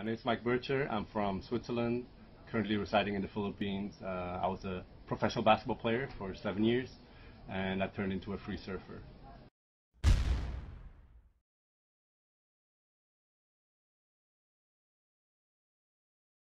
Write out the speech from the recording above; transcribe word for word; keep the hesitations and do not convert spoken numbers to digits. My name is Mike Bircher. I'm from Switzerland, currently residing in the Philippines. Uh, I was a professional basketball player for seven years, and I turned into a free surfer.